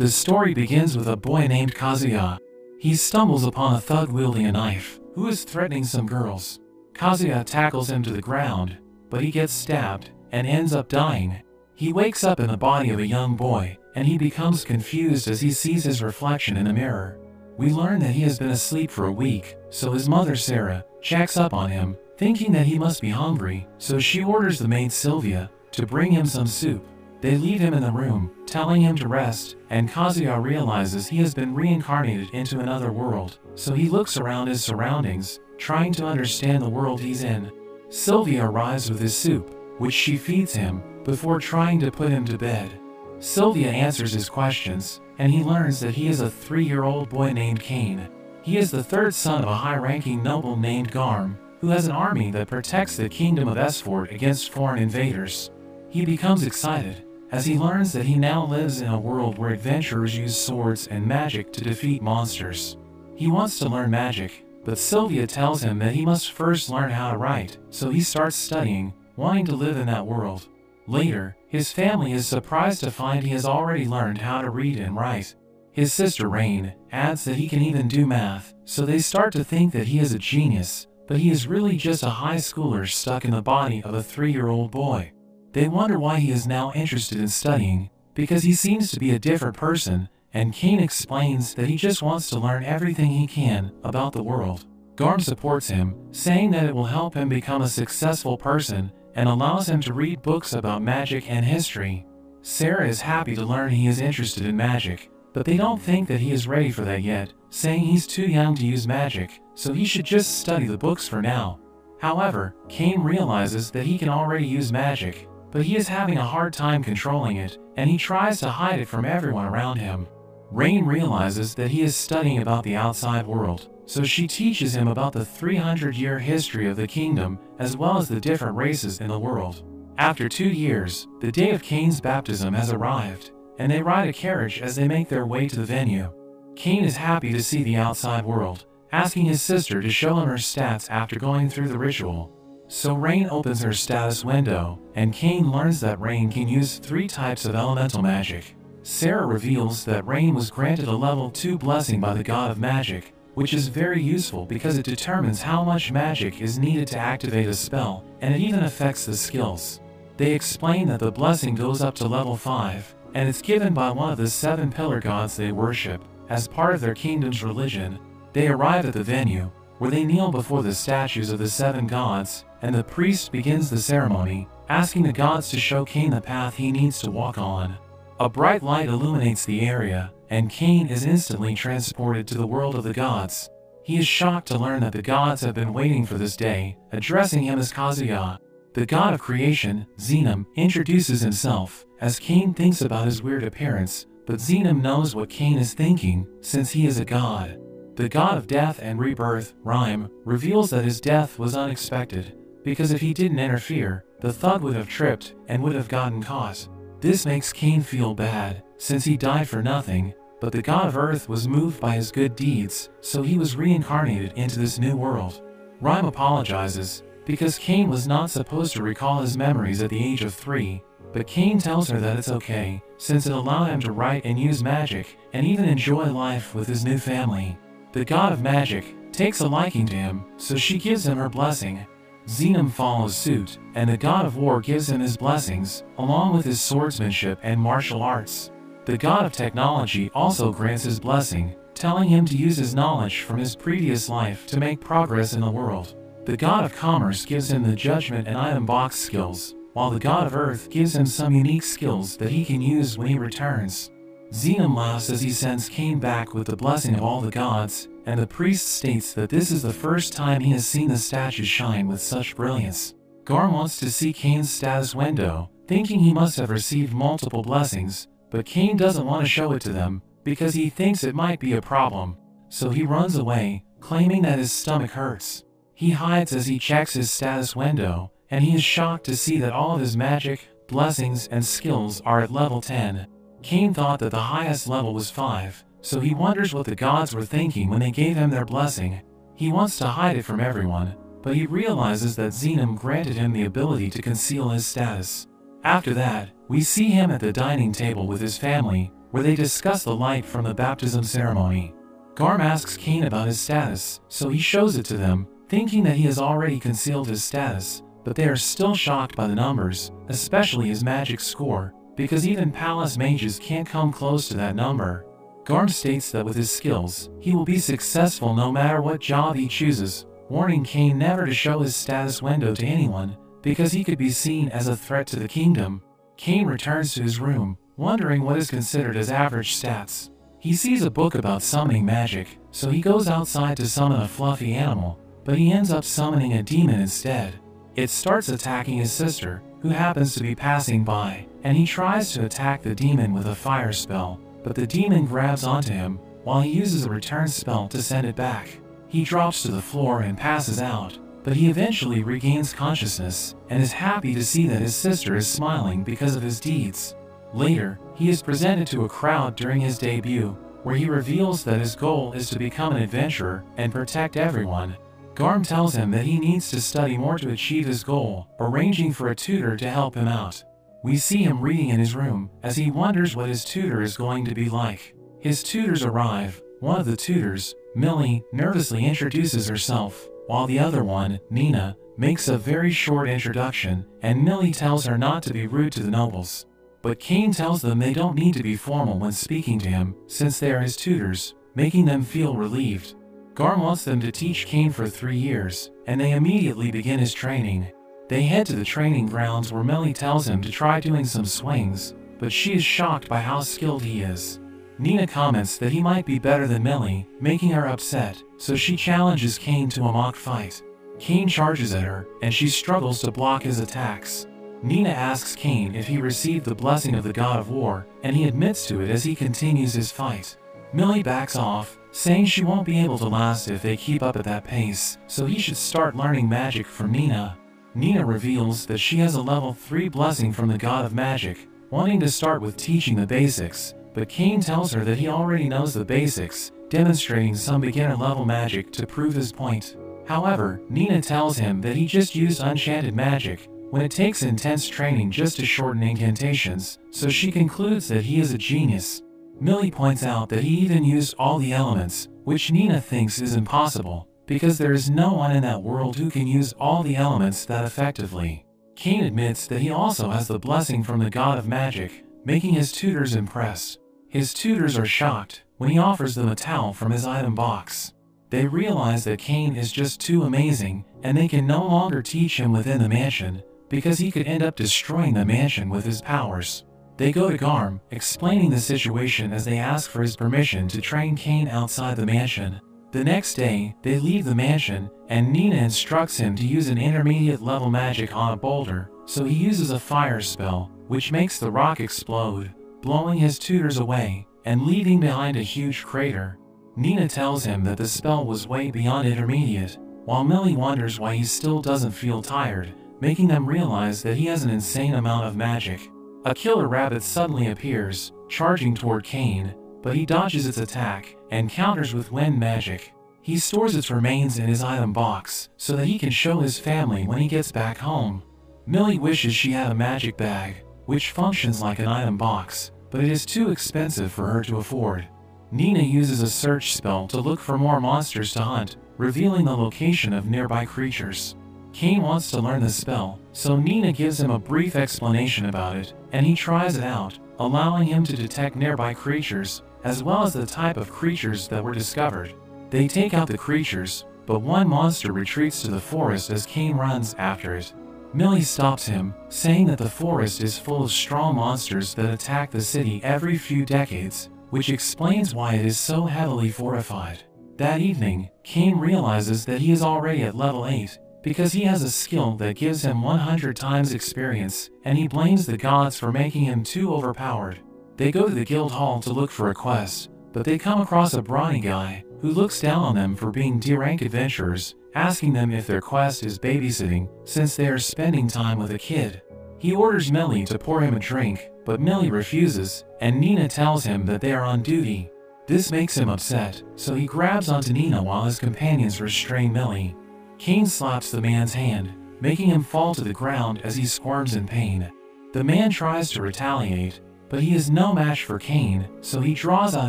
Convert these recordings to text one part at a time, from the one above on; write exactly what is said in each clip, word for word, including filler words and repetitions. The story begins with a boy named Kazuya. He stumbles upon a thug wielding a knife, who is threatening some girls. Kazuya tackles him to the ground, but he gets stabbed, and ends up dying. He wakes up in the body of a young boy, and he becomes confused as he sees his reflection in a mirror. We learn that he has been asleep for a week, so his mother Sarah checks up on him, thinking that he must be hungry, so she orders the maid Sylvia to bring him some soup. They leave him in the room, telling him to rest, and Kazuya realizes he has been reincarnated into another world, so he looks around his surroundings, trying to understand the world he's in. Sylvia arrives with his soup, which she feeds him, before trying to put him to bed. Sylvia answers his questions, and he learns that he is a three-year-old boy named Cain. He is the third son of a high-ranking noble named Garm, who has an army that protects the kingdom of Esfort against foreign invaders. He becomes excited, as he learns that he now lives in a world where adventurers use swords and magic to defeat monsters. He wants to learn magic, but Sylvia tells him that he must first learn how to write, so he starts studying, wanting to live in that world. Later, his family is surprised to find he has already learned how to read and write. His sister Rain adds that he can even do math, so they start to think that he is a genius, but he is really just a high schooler stuck in the body of a three-year-old boy. They wonder why he is now interested in studying, because he seems to be a different person, and Cain explains that he just wants to learn everything he can about the world. Garm supports him, saying that it will help him become a successful person, and allows him to read books about magic and history. Sarah is happy to learn he is interested in magic, but they don't think that he is ready for that yet, saying he's too young to use magic, so he should just study the books for now. However, Cain realizes that he can already use magic, but he is having a hard time controlling it, and he tries to hide it from everyone around him. Rain realizes that he is studying about the outside world, so she teaches him about the three hundred year history of the kingdom, as well as the different races in the world. After two years, the day of Cain's baptism has arrived, and they ride a carriage as they make their way to the venue. Cain is happy to see the outside world, asking his sister to show him her stats after going through the ritual. So Rain opens her status window, and Cain learns that Rain can use three types of elemental magic. Sarah reveals that Rain was granted a level two blessing by the god of magic, which is very useful because it determines how much magic is needed to activate a spell, and it even affects the skills. They explain that the blessing goes up to level five, and it's given by one of the seven pillar gods they worship, as part of their kingdom's religion. They arrive at the venue, where they kneel before the statues of the seven gods, and the priest begins the ceremony, asking the gods to show Cain the path he needs to walk on. A bright light illuminates the area, and Cain is instantly transported to the world of the gods. He is shocked to learn that the gods have been waiting for this day, addressing him as Kazuya. The god of creation, Xenom, introduces himself, as Cain thinks about his weird appearance, but Xenom knows what Cain is thinking, since he is a god. The god of death and rebirth, Rhyme, reveals that his death was unexpected, because if he didn't interfere, the thug would have tripped, and would have gotten caught. This makes Cain feel bad, since he died for nothing, but the god of Earth was moved by his good deeds, so he was reincarnated into this new world. Rhyme apologizes, because Cain was not supposed to recall his memories at the age of three, but Cain tells her that it's okay, since it allowed him to write and use magic, and even enjoy life with his new family. The god of magic takes a liking to him, so she gives him her blessing. Xenom follows suit, and the god of war gives him his blessings, along with his swordsmanship and martial arts. The god of technology also grants his blessing, telling him to use his knowledge from his previous life to make progress in the world. The god of commerce gives him the judgment and item box skills, while the god of earth gives him some unique skills that he can use when he returns. Xenom laughs as he sends Cain back with the blessing of all the gods, and the priest states that this is the first time he has seen the statue shine with such brilliance. Garm wants to see Cain's status window, thinking he must have received multiple blessings, but Cain doesn't want to show it to them, because he thinks it might be a problem. So he runs away, claiming that his stomach hurts. He hides as he checks his status window, and he is shocked to see that all of his magic, blessings, and skills are at level ten. Cain thought that the highest level was five, so he wonders what the gods were thinking when they gave him their blessing. He wants to hide it from everyone, but he realizes that Xenom granted him the ability to conceal his status. After that, we see him at the dining table with his family, where they discuss the light from the baptism ceremony. Garm asks Cain about his status, so he shows it to them, thinking that he has already concealed his status, but they are still shocked by the numbers, especially his magic score, because even palace mages can't come close to that number. Garm states that with his skills, he will be successful no matter what job he chooses, warning Cain never to show his status window to anyone, because he could be seen as a threat to the kingdom. Cain returns to his room, wondering what is considered his average stats. He sees a book about summoning magic, so he goes outside to summon a fluffy animal, but he ends up summoning a demon instead. It starts attacking his sister, who happens to be passing by, and he tries to attack the demon with a fire spell, but the demon grabs onto him, while he uses a return spell to send it back. He drops to the floor and passes out, but he eventually regains consciousness, and is happy to see that his sister is smiling because of his deeds. Later, he is presented to a crowd during his debut, where he reveals that his goal is to become an adventurer and protect everyone. Garm tells him that he needs to study more to achieve his goal, arranging for a tutor to help him out. We see him reading in his room, as he wonders what his tutor is going to be like. His tutors arrive. One of the tutors, Millie, nervously introduces herself, while the other one, Nina, makes a very short introduction, and Millie tells her not to be rude to the nobles. But Cain tells them they don't need to be formal when speaking to him, since they are his tutors, making them feel relieved. Garm wants them to teach Cain for three years, and they immediately begin his training. They head to the training grounds where Millie tells him to try doing some swings, but she is shocked by how skilled he is. Nina comments that he might be better than Millie, making her upset, so she challenges Cain to a mock fight. Cain charges at her, and she struggles to block his attacks. Nina asks Cain if he received the blessing of the God of War, and he admits to it as he continues his fight. Millie backs off, saying she won't be able to last if they keep up at that pace, so he should start learning magic from Nina. Nina reveals that she has a level three blessing from the God of Magic, wanting to start with teaching the basics, but Cain tells her that he already knows the basics, demonstrating some beginner-level magic to prove his point. However, Nina tells him that he just used enchanted magic, when it takes intense training just to shorten incantations, so she concludes that he is a genius. Millie points out that he even used all the elements, which Nina thinks is impossible, because there is no one in that world who can use all the elements that effectively. Cain admits that he also has the blessing from the God of Magic, making his tutors impressed. His tutors are shocked when he offers them a towel from his item box. They realize that Cain is just too amazing, and they can no longer teach him within the mansion, because he could end up destroying the mansion with his powers. They go to Garm, explaining the situation as they ask for his permission to train Cain outside the mansion. The next day, they leave the mansion, and Nina instructs him to use an intermediate level magic on a boulder, so he uses a fire spell, which makes the rock explode, blowing his tutors away, and leaving behind a huge crater. Nina tells him that the spell was way beyond intermediate, while Millie wonders why he still doesn't feel tired, making them realize that he has an insane amount of magic. A killer rabbit suddenly appears, charging toward Cain, but he dodges its attack, and counters with wind magic. He stores its remains in his item box, so that he can show his family when he gets back home. Millie wishes she had a magic bag, which functions like an item box, but it is too expensive for her to afford. Nina uses a search spell to look for more monsters to hunt, revealing the location of nearby creatures. Cain wants to learn the spell, so Nina gives him a brief explanation about it, and he tries it out, allowing him to detect nearby creatures, as well as the type of creatures that were discovered. They take out the creatures, but one monster retreats to the forest as Cain runs after it. Millie stops him, saying that the forest is full of strong monsters that attack the city every few decades, which explains why it is so heavily fortified. That evening, Cain realizes that he is already at level eight, because he has a skill that gives him one hundred times experience, and he blames the gods for making him too overpowered. They go to the guild hall to look for a quest, but they come across a brawny guy, who looks down on them for being D rank adventurers, asking them if their quest is babysitting, since they are spending time with a kid. He orders Millie to pour him a drink, but Millie refuses, and Nina tells him that they are on duty. This makes him upset, so he grabs onto Nina while his companions restrain Millie. Cain slaps the man's hand, making him fall to the ground as he squirms in pain. The man tries to retaliate, But he is no match for Cain, so he draws out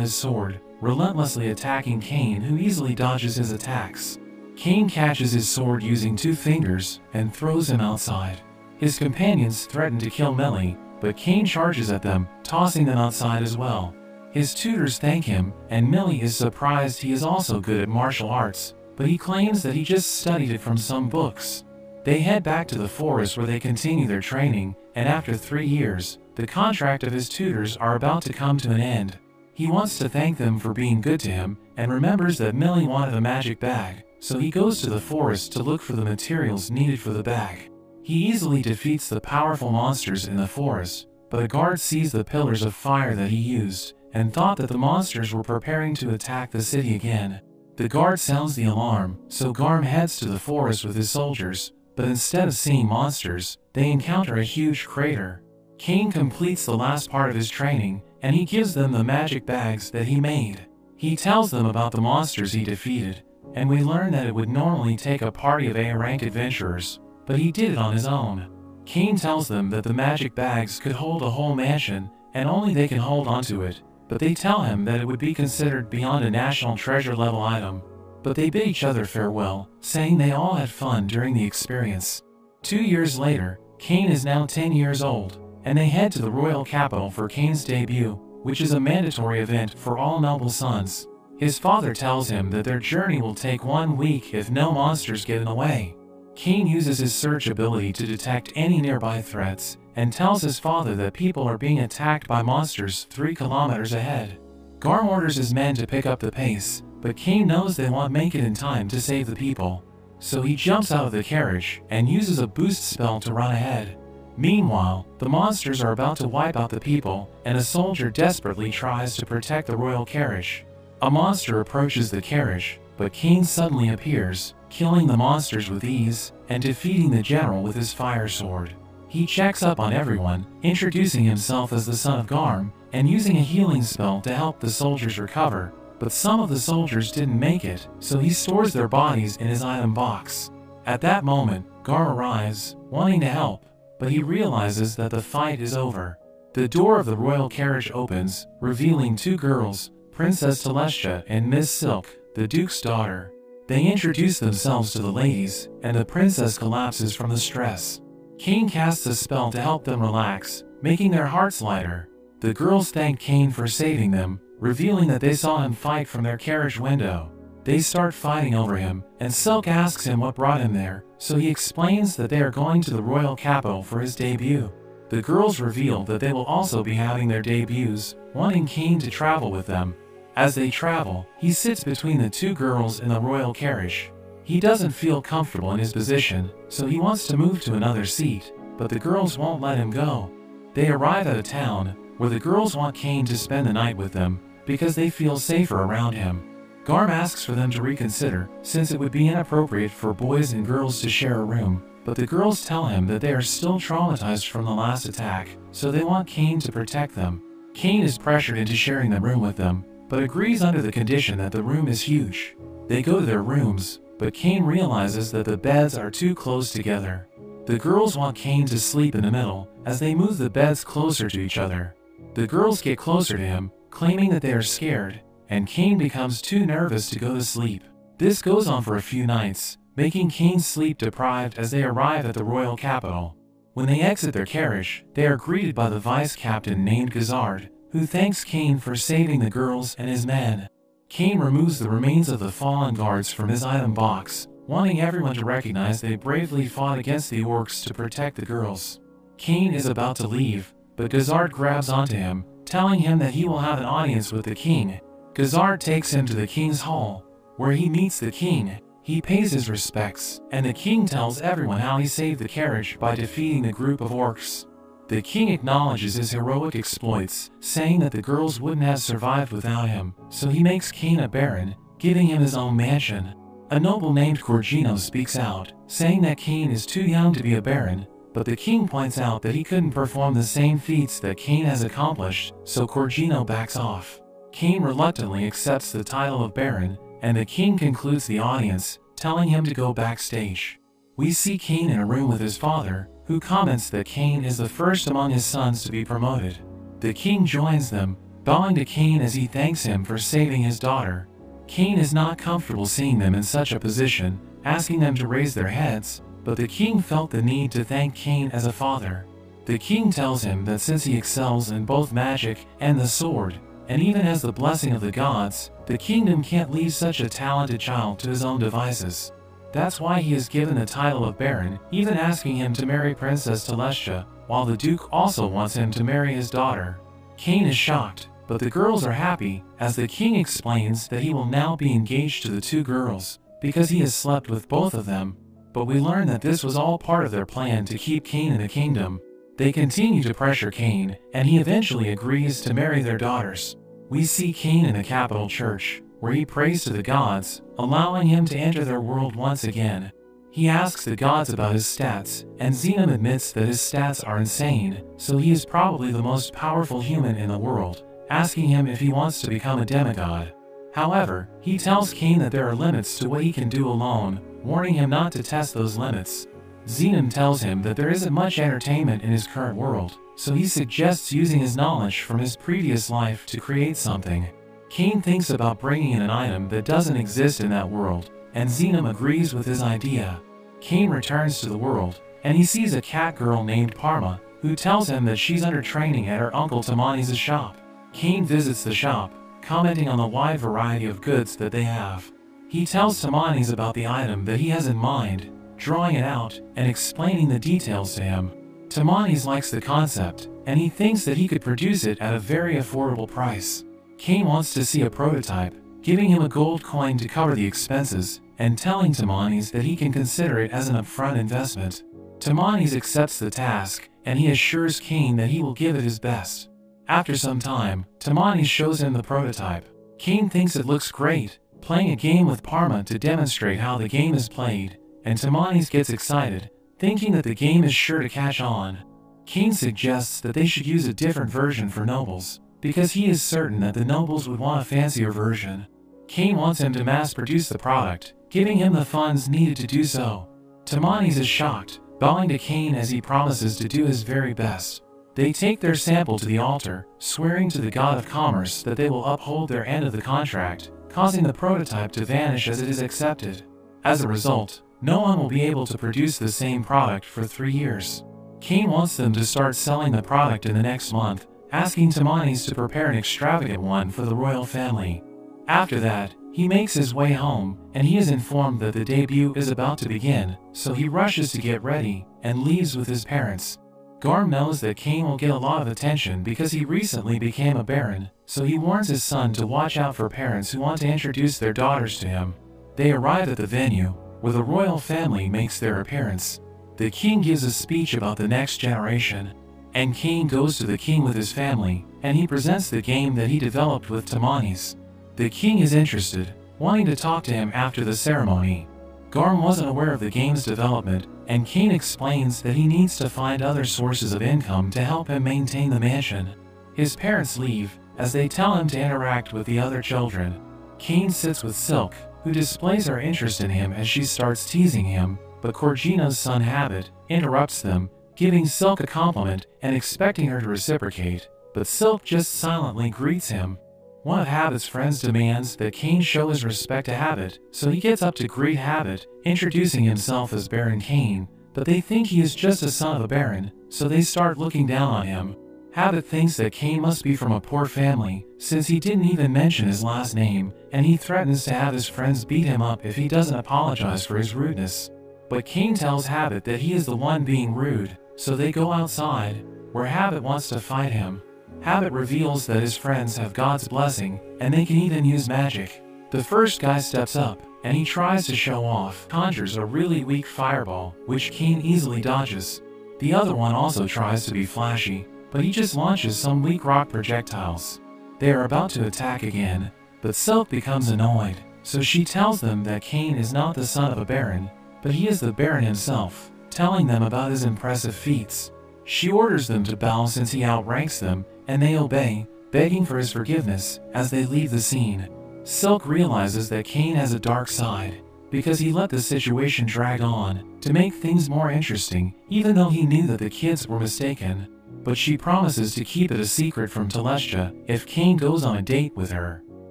his sword, relentlessly attacking Cain, who easily dodges his attacks. Cain catches his sword using two fingers and throws him outside. His companions threaten to kill Millie, but Cain charges at them, tossing them outside as well. His tutors thank him, and Millie is surprised he is also good at martial arts, but he claims that he just studied it from some books. They head back to the forest where they continue their training, and after three years, the contract of his tutors are about to come to an end. He wants to thank them for being good to him, and remembers that Millie wanted a magic bag, so he goes to the forest to look for the materials needed for the bag. He easily defeats the powerful monsters in the forest, but a guard sees the pillars of fire that he used, and thought that the monsters were preparing to attack the city again. The guard sounds the alarm, so Garm heads to the forest with his soldiers, but instead of seeing monsters, they encounter a huge crater. Cain completes the last part of his training, and he gives them the magic bags that he made. He tells them about the monsters he defeated, and we learn that it would normally take a party of A rank adventurers, but he did it on his own. Cain tells them that the magic bags could hold a whole mansion, and only they can hold onto it, but they tell him that it would be considered beyond a national treasure level item. But they bid each other farewell, saying they all had fun during the experience. Two years later, Cain is now ten years old, and they head to the royal capital for Cain's debut, which is a mandatory event for all noble sons. His father tells him that their journey will take one week if no monsters get in the way. Cain uses his search ability to detect any nearby threats, and tells his father that people are being attacked by monsters three kilometers ahead. Garm orders his men to pick up the pace, but Cain knows they won't make it in time to save the people. So he jumps out of the carriage and uses a boost spell to run ahead. Meanwhile, the monsters are about to wipe out the people, and a soldier desperately tries to protect the royal carriage. A monster approaches the carriage, but Cain suddenly appears, killing the monsters with ease, and defeating the general with his fire sword. He checks up on everyone, introducing himself as the son of Garm, and using a healing spell to help the soldiers recover. But some of the soldiers didn't make it, so he stores their bodies in his item box. At that moment, Garm arrives, wanting to help, but he realizes that the fight is over. The door of the royal carriage opens, revealing two girls, Princess Celestia and Miss Silk, the Duke's daughter. They introduce themselves to the ladies, and the princess collapses from the stress. Cain casts a spell to help them relax, making their hearts lighter. The girls thank Cain for saving them, revealing that they saw him fight from their carriage window. They start fighting over him, and Silk asks him what brought him there, so he explains that they are going to the royal capital for his debut. The girls reveal that they will also be having their debuts, wanting Cain to travel with them. As they travel, he sits between the two girls in the royal carriage. He doesn't feel comfortable in his position, so he wants to move to another seat, but the girls won't let him go. They arrive at a town, where the girls want Cain to spend the night with them, because they feel safer around him. Garm asks for them to reconsider, since it would be inappropriate for boys and girls to share a room, but the girls tell him that they are still traumatized from the last attack, so they want Cain to protect them. Cain is pressured into sharing the room with them, but agrees under the condition that the room is huge. They go to their rooms, but Cain realizes that the beds are too close together. The girls want Cain to sleep in the middle, as they move the beds closer to each other. The girls get closer to him, claiming that they are scared, and Cain becomes too nervous to go to sleep. This goes on for a few nights, making Cain sleep deprived as they arrive at the royal capital. When they exit their carriage, they are greeted by the vice-captain named Gazard, who thanks Cain for saving the girls and his men. Cain removes the remains of the fallen guards from his item box, wanting everyone to recognize they bravely fought against the orcs to protect the girls. Cain is about to leave, but Gazard grabs onto him, telling him that he will have an audience with the king. Gazard takes him to the king's hall, where he meets the king. He pays his respects, and the king tells everyone how he saved the carriage by defeating the group of orcs. The king acknowledges his heroic exploits, saying that the girls wouldn't have survived without him, so he makes Cain a baron, giving him his own mansion. A noble named Corgino speaks out, saying that Cain is too young to be a baron, but the king points out that he couldn't perform the same feats that Cain has accomplished, so Corgino backs off. Cain reluctantly accepts the title of baron, and the king concludes the audience, telling him to go backstage. We see Cain in a room with his father, who comments that Cain is the first among his sons to be promoted. The king joins them, bowing to Cain as he thanks him for saving his daughter. Cain is not comfortable seeing them in such a position, asking them to raise their heads, but the king felt the need to thank Cain as a father. The king tells him that since he excels in both magic and the sword, and even has the blessing of the gods, the kingdom can't leave such a talented child to his own devices. That's why he is given the title of Baron, even asking him to marry Princess Celestia, while the Duke also wants him to marry his daughter. Cain is shocked, but the girls are happy, as the king explains that he will now be engaged to the two girls, because he has slept with both of them. But we learn that this was all part of their plan to keep Cain in the kingdom. They continue to pressure Cain, and he eventually agrees to marry their daughters. We see Cain in the capital church, where he prays to the gods, allowing him to enter their world once again. He asks the gods about his stats, and Xenom admits that his stats are insane, so he is probably the most powerful human in the world, asking him if he wants to become a demigod. However, he tells Cain that there are limits to what he can do alone, warning him not to test those limits. Xenom tells him that there isn't much entertainment in his current world, so he suggests using his knowledge from his previous life to create something. Cain thinks about bringing in an item that doesn't exist in that world, and Xenom agrees with his idea. Cain returns to the world, and he sees a cat girl named Parma, who tells him that she's under training at her uncle Tamanis' shop. Cain visits the shop, commenting on the wide variety of goods that they have. He tells Tamanis about the item that he has in mind, drawing it out and explaining the details to him. Tamanis likes the concept, and he thinks that he could produce it at a very affordable price. Cain wants to see a prototype, giving him a gold coin to cover the expenses, and telling Tamanis that he can consider it as an upfront investment. Tamanis accepts the task, and he assures Cain that he will give it his best. After some time, Tamanis shows him the prototype. Cain thinks it looks great, playing a game with Parma to demonstrate how the game is played, and Tamanis gets excited, thinking that the game is sure to catch on. Cain suggests that they should use a different version for nobles, because he is certain that the nobles would want a fancier version. Cain wants him to mass-produce the product, giving him the funds needed to do so. Tamanis is shocked, bowing to Cain as he promises to do his very best. They take their sample to the altar, swearing to the god of commerce that they will uphold their end of the contract, causing the prototype to vanish as it is accepted. As a result, no one will be able to produce the same product for three years. Cain wants them to start selling the product in the next month, asking Tamanis to prepare an extravagant one for the royal family. After that, he makes his way home, and he is informed that the debut is about to begin, so he rushes to get ready, and leaves with his parents. Garm knows that Cain will get a lot of attention because he recently became a baron, so he warns his son to watch out for parents who want to introduce their daughters to him. They arrive at the venue, where the royal family makes their appearance. The king gives a speech about the next generation, and Cain goes to the king with his family, and he presents the game that he developed with Tamanis. The king is interested, wanting to talk to him after the ceremony. Garm wasn't aware of the game's development, and Cain explains that he needs to find other sources of income to help him maintain the mansion. His parents leave, as they tell him to interact with the other children. Cain sits with Silk, who displays her interest in him as she starts teasing him, but Corgino's son Habit interrupts them, giving Silk a compliment and expecting her to reciprocate, but Silk just silently greets him. One of Habit's friends demands that Cain show his respect to Habit, so he gets up to greet Habit, introducing himself as Baron Cain, but they think he is just a son of a baron, so they start looking down on him. Habit thinks that Cain must be from a poor family, since he didn't even mention his last name, and he threatens to have his friends beat him up if he doesn't apologize for his rudeness. But Cain tells Habit that he is the one being rude, so they go outside, where Habit wants to fight him. Habit reveals that his friends have God's blessing, and they can even use magic. The first guy steps up, and he tries to show off, conjures a really weak fireball, which Cain easily dodges. The other one also tries to be flashy, but he just launches some weak rock projectiles. They are about to attack again, but Silk becomes annoyed, so she tells them that Cain is not the son of a baron, but he is the baron himself, telling them about his impressive feats. She orders them to bow since he outranks them, and they obey, begging for his forgiveness as they leave the scene. Silk realizes that Cain has a dark side, because he let the situation drag on to make things more interesting, even though he knew that the kids were mistaken. but she promises to keep it a secret from Celestia if Cain goes on a date with her.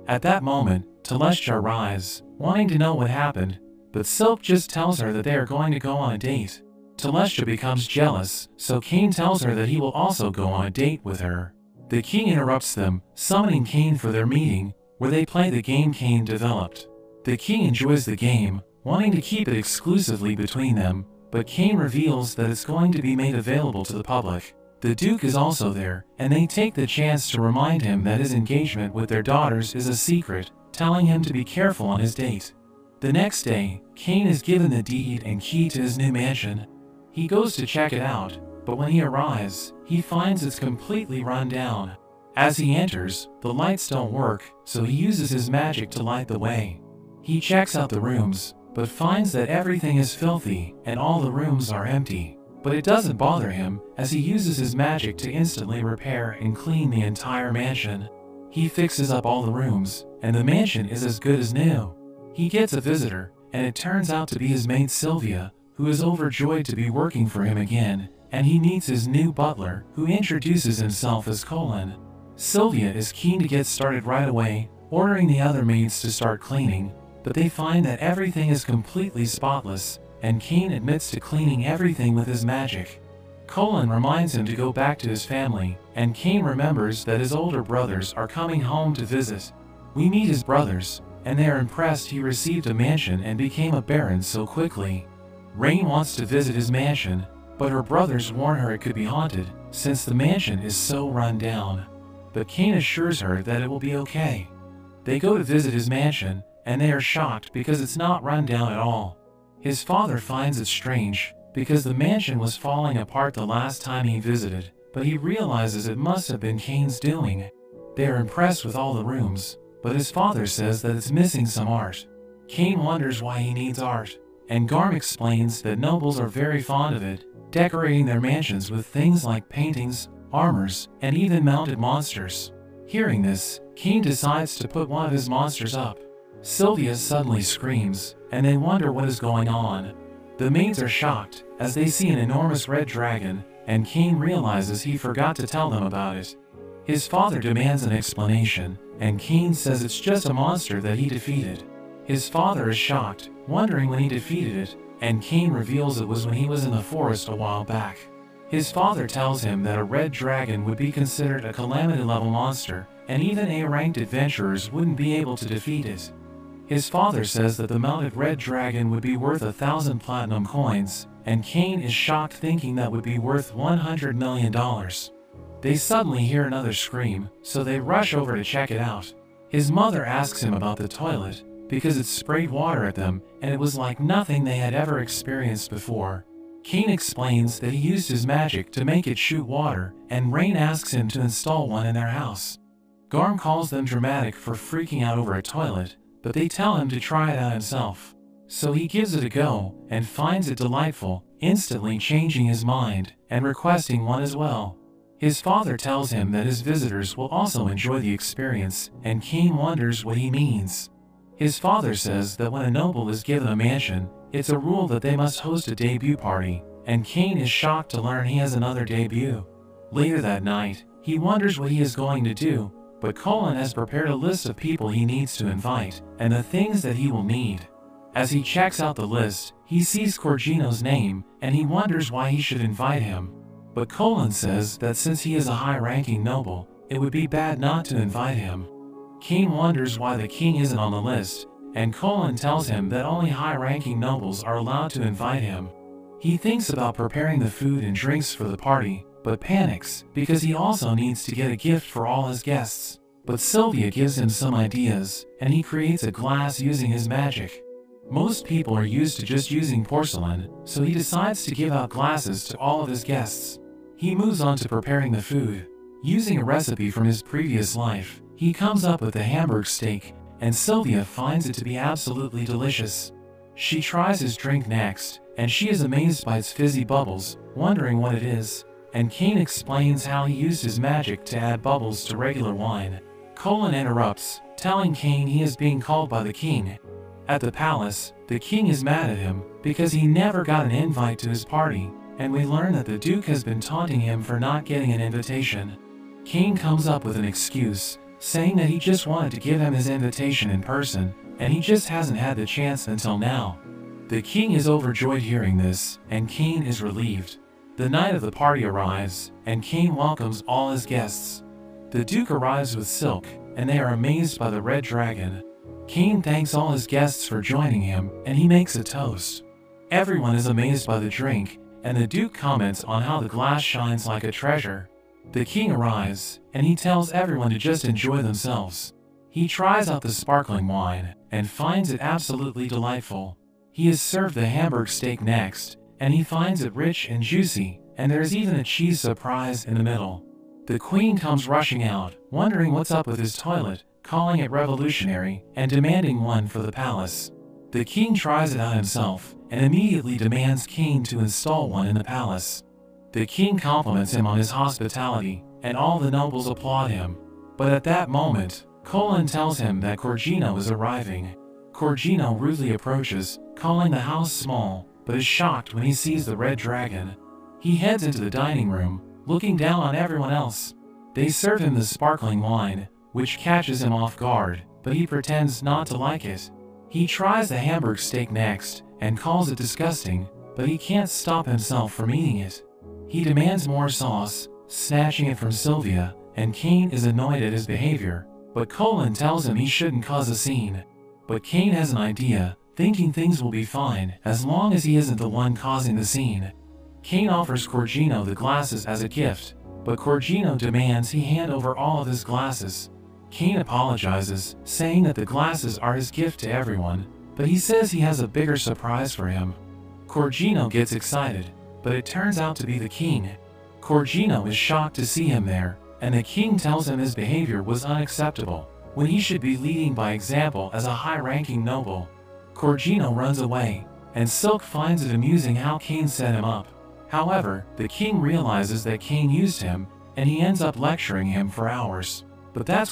At that moment, Celestia arrives, wanting to know what happened, but Silk just tells her that they are going to go on a date. Celestia becomes jealous, so Cain tells her that he will also go on a date with her. The king interrupts them, summoning Cain for their meeting, where they play the game Cain developed. The king enjoys the game, wanting to keep it exclusively between them, but Cain reveals that it's going to be made available to the public. The Duke is also there, and they take the chance to remind him that his engagement with their daughters is a secret, telling him to be careful on his date. The next day, Cain is given the deed and key to his new mansion. He goes to check it out, but when he arrives, he finds it's completely run down. As he enters, the lights don't work, so he uses his magic to light the way. He checks out the rooms, but finds that everything is filthy and all the rooms are empty. But it doesn't bother him, as he uses his magic to instantly repair and clean the entire mansion. He fixes up all the rooms, and the mansion is as good as new. He gets a visitor, and it turns out to be his maid Sylvia, who is overjoyed to be working for him again, and he meets his new butler, who introduces himself as Colin. Sylvia is keen to get started right away, ordering the other maids to start cleaning, but they find that everything is completely spotless, and Cain admits to cleaning everything with his magic. Colin reminds him to go back to his family, and Cain remembers that his older brothers are coming home to visit. We meet his brothers, and they are impressed he received a mansion and became a baron so quickly. Rain wants to visit his mansion, but her brothers warn her it could be haunted, since the mansion is so run down. But Cain assures her that it will be okay. They go to visit his mansion, and they are shocked because it's not run down at all. His father finds it strange, because the mansion was falling apart the last time he visited, but he realizes it must have been Cain's doing. They are impressed with all the rooms, but his father says that it's missing some art. Cain wonders why he needs art, and Garm explains that nobles are very fond of it, decorating their mansions with things like paintings, armors, and even mounted monsters. Hearing this, Cain decides to put one of his monsters up. Sylvia suddenly screams, and they wonder what is going on. The maids are shocked, as they see an enormous red dragon, and Cain realizes he forgot to tell them about it. His father demands an explanation, and Cain says it's just a monster that he defeated. His father is shocked, wondering when he defeated it, and Cain reveals it was when he was in the forest a while back. His father tells him that a red dragon would be considered a calamity-level monster, and even A-ranked adventurers wouldn't be able to defeat it. His father says that the mounted red dragon would be worth a thousand platinum coins, and Cain is shocked thinking that would be worth one hundred million dollars. They suddenly hear another scream, so they rush over to check it out. His mother asks him about the toilet, because it sprayed water at them, and it was like nothing they had ever experienced before. Cain explains that he used his magic to make it shoot water, and Rain asks him to install one in their house. Garm calls them dramatic for freaking out over a toilet, but they tell him to try it out himself. So he gives it a go, and finds it delightful, instantly changing his mind, and requesting one as well. His father tells him that his visitors will also enjoy the experience, and Cain wonders what he means. His father says that when a noble is given a mansion, it's a rule that they must host a debut party, and Cain is shocked to learn he has another debut. Later that night, he wonders what he is going to do, but Colin has prepared a list of people he needs to invite, and the things that he will need. As he checks out the list, he sees Corgino's name, and he wonders why he should invite him. But Colin says that since he is a high-ranking noble, it would be bad not to invite him. Cain wonders why the king isn't on the list, and Colin tells him that only high-ranking nobles are allowed to invite him. He thinks about preparing the food and drinks for the party, but panics, because he also needs to get a gift for all his guests. But Sylvia gives him some ideas, and he creates a glass using his magic. Most people are used to just using porcelain, so he decides to give out glasses to all of his guests. He moves on to preparing the food. Using a recipe from his previous life, he comes up with a hamburger steak, and Sylvia finds it to be absolutely delicious. She tries his drink next, and she is amazed by its fizzy bubbles, wondering what it is. And Cain explains how he used his magic to add bubbles to regular wine. Colin interrupts, telling Cain he is being called by the king. At the palace, the king is mad at him, because he never got an invite to his party, and we learn that the Duke has been taunting him for not getting an invitation. Cain comes up with an excuse, saying that he just wanted to give him his invitation in person, and he just hasn't had the chance until now. The king is overjoyed hearing this, and Cain is relieved. The night of the party arrives, and Cain welcomes all his guests. The Duke arrives with Silk, and they are amazed by the red dragon. Cain thanks all his guests for joining him, and he makes a toast. Everyone is amazed by the drink, and the Duke comments on how the glass shines like a treasure. The king arrives, and he tells everyone to just enjoy themselves. He tries out the sparkling wine, and finds it absolutely delightful. He is served the Hamburg steak next, and he finds it rich and juicy, and there's even a cheese surprise in the middle. The queen comes rushing out, wondering what's up with his toilet, calling it revolutionary, and demanding one for the palace. The king tries it out himself, and immediately demands Cain to install one in the palace. The king compliments him on his hospitality, and all the nobles applaud him. But at that moment, Colin tells him that Corgino is arriving. Corgino rudely approaches, calling the house small, but is shocked when he sees the red dragon. He heads into the dining room, looking down on everyone else. They serve him the sparkling wine, which catches him off guard, but he pretends not to like it. He tries the Hamburg steak next, and calls it disgusting, but he can't stop himself from eating it. He demands more sauce, snatching it from Sylvia, and Cain is annoyed at his behavior, but Colin tells him he shouldn't cause a scene. But Cain has an idea, thinking things will be fine as long as he isn't the one causing the scene. Cain offers Corgino the glasses as a gift, but Corgino demands he hand over all of his glasses. Cain apologizes, saying that the glasses are his gift to everyone, but he says he has a bigger surprise for him. Corgino gets excited, but it turns out to be the king. Corgino is shocked to see him there, and the king tells him his behavior was unacceptable, when he should be leading by example as a high-ranking noble. Corgino runs away, and Silk finds it amusing how Cain set him up. However, the king realizes that Cain used him, and he ends up lecturing him for hours. But that's